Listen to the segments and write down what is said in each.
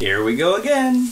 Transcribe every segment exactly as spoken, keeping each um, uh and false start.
Here we go again.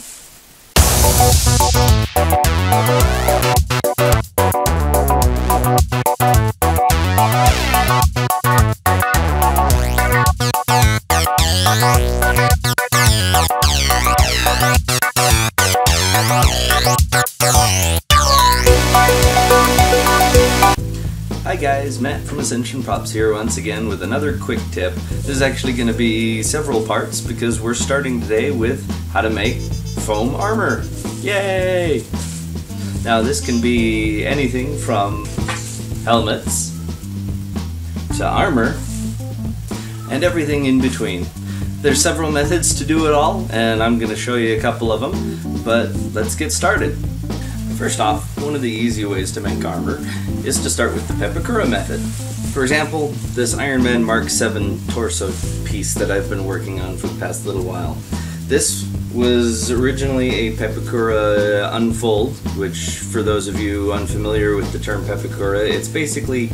Hi guys, Matt from Ascension Props here once again with another quick tip. This is actually going to be several parts because we're starting today with how to make foam armor. Yay! Now this can be anything from helmets to armor and everything in between. There's several methods to do it all and I'm going to show you a couple of them, but let's get started. First off, one of the easy ways to make armor is to start with the Pepakura method. For example, this Iron Man Mark seven torso piece that I've been working on for the past little while. This was originally a Pepakura unfold, which for those of you unfamiliar with the term Pepakura, it's basically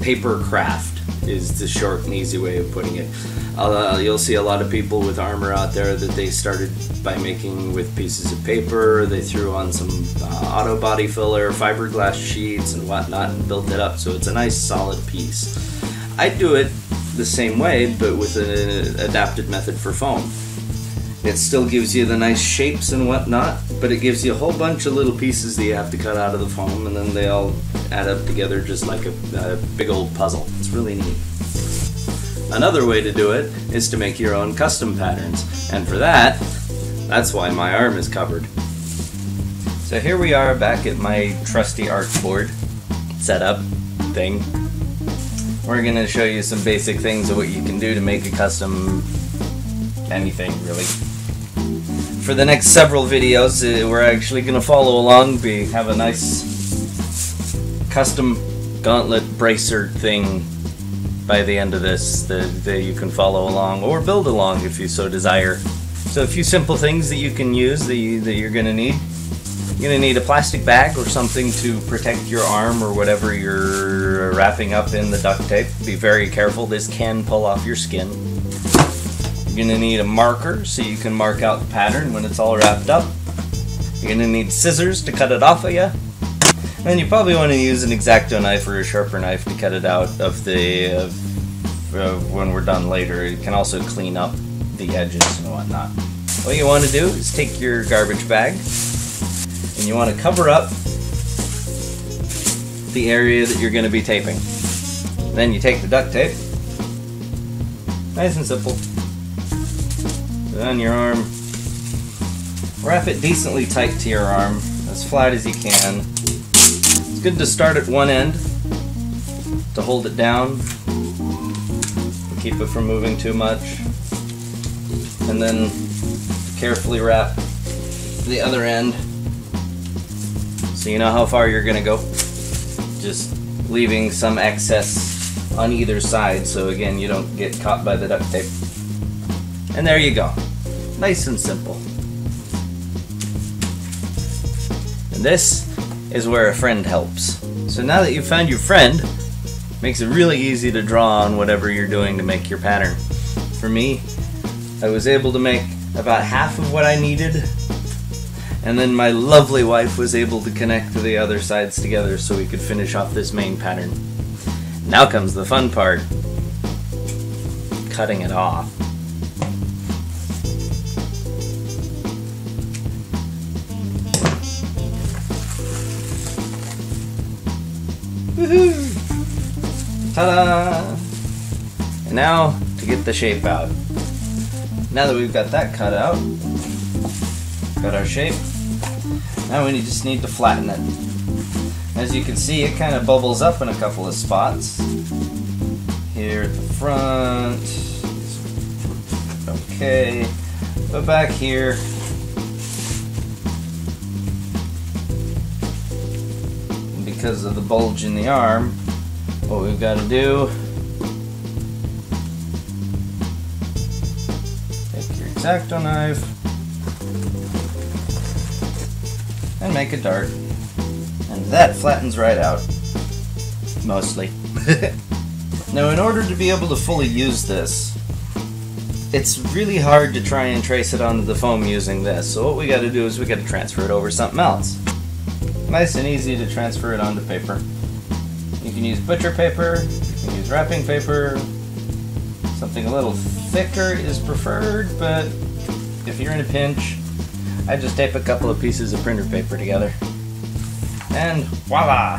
paper craft is the short and easy way of putting it. Uh, you'll see a lot of people with armor out there that they started by making with pieces of paper. They threw on some uh, auto body filler, fiberglass sheets and whatnot and built it up so it's a nice solid piece. I do it the same way but with an adapted method for foam. It still gives you the nice shapes and whatnot, but it gives you a whole bunch of little pieces that you have to cut out of the foam and then they all add up together just like a, a big old puzzle. It's really neat. Another way to do it is to make your own custom patterns, and for that, that's why my arm is covered. So here we are back at my trusty arch board setup thing. We're going to show you some basic things of what you can do to make a custom anything, really. For the next several videos, we're actually going to follow along. We have a nice custom gauntlet bracer thing by the end of this that, that you can follow along or build along if you so desire. So a few simple things that you can use that, you, that you're going to need. You're going to need a plastic bag or something to protect your arm or whatever you're wrapping up in the duct tape. Be very careful, this can pull off your skin. You're going to need a marker so you can mark out the pattern when it's all wrapped up. You're going to need scissors to cut it off of you. And you probably want to use an X-Acto knife or a sharper knife to cut it out of the of, of when we're done later. You can also clean up the edges and whatnot. What you want to do is take your garbage bag and you want to cover up the area that you're going to be taping. Then you take the duct tape, nice and simple, put it on your arm, wrap it decently tight to your arm, as flat as you can. Good to start at one end to hold it down, keep it from moving too much, and then carefully wrap the other end so you know how far you're gonna go, just leaving some excess on either side so again you don't get caught by the duct tape. And there you go, nice and simple. And this is where a friend helps. So now that you've found your friend, it makes it really easy to draw on whatever you're doing to make your pattern. For me, I was able to make about half of what I needed, and then my lovely wife was able to connect the other sides together so we could finish off this main pattern. Now comes the fun part, cutting it off. Woohoo! Ta-da! And now to get the shape out. Now that we've got that cut out, got our shape, now we just need to flatten it. As you can see, it kind of bubbles up in a couple of spots. Here at the front, okay, but back here, because of the bulge in the arm, what we've got to do, take your X-Acto knife and make a dart, and that flattens right out, mostly. Now in order to be able to fully use this, it's really hard to try and trace it onto the foam using this, so what we gotta do is we gotta transfer it over something else. Nice and easy to transfer it onto paper. You can use butcher paper, you can use wrapping paper, something a little thicker is preferred, but if you're in a pinch, I just tape a couple of pieces of printer paper together. And voila!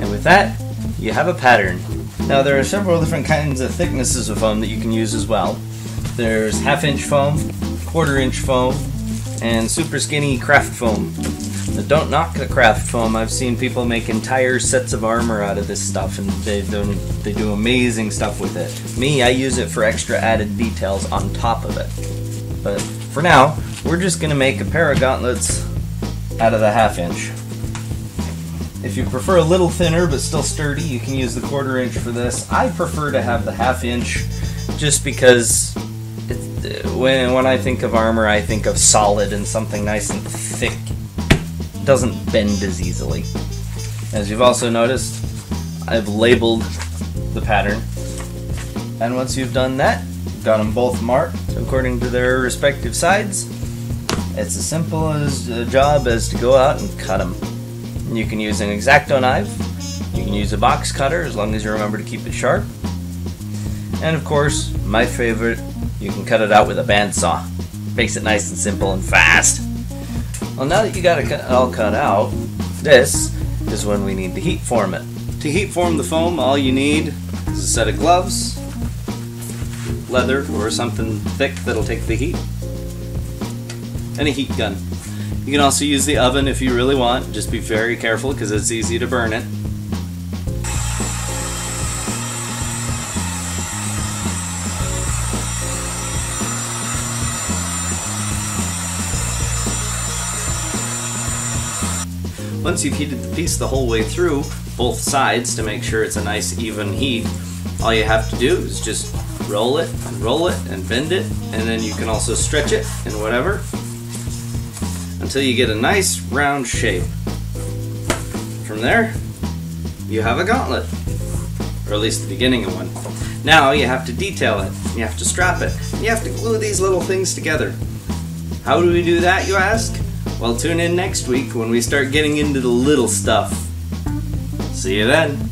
And with that, you have a pattern. Now there are several different kinds of thicknesses of foam that you can use as well. There's half inch foam, quarter inch foam, and super skinny craft foam. Now don't knock the craft foam. I've seen people make entire sets of armor out of this stuff and they, they do amazing stuff with it. Me, I use it for extra added details on top of it. But for now, we're just going to make a pair of gauntlets out of the half inch. If you prefer a little thinner but still sturdy, you can use the quarter inch for this. I prefer to have the half inch just because it, when, when I think of armor, I think of solid and something nice and thick. It doesn't bend as easily. As you've also noticed, I've labeled the pattern. And once you've done that, you've got them both marked according to their respective sides. It's as simple as a job as to go out and cut them. You can use an X-Acto knife, you can use a box cutter as long as you remember to keep it sharp, and of course, my favorite, you can cut it out with a bandsaw. Makes it nice and simple and fast. Well, now that you got it all cut out, this is when we need to heat form it. To heat form the foam, all you need is a set of gloves, leather or something thick that'll take the heat, and a heat gun. You can also use the oven if you really want, just be very careful because it's easy to burn it. Once you've heated the piece the whole way through, both sides, to make sure it's a nice even heat, all you have to do is just roll it and roll it and bend it, and then you can also stretch it and whatever, until you get a nice round shape. From there, you have a gauntlet, or at least the beginning of one. Now you have to detail it, you have to strap it, and you have to glue these little things together. How do we do that, you ask? Well, tune in next week when we start getting into the little stuff. See you then.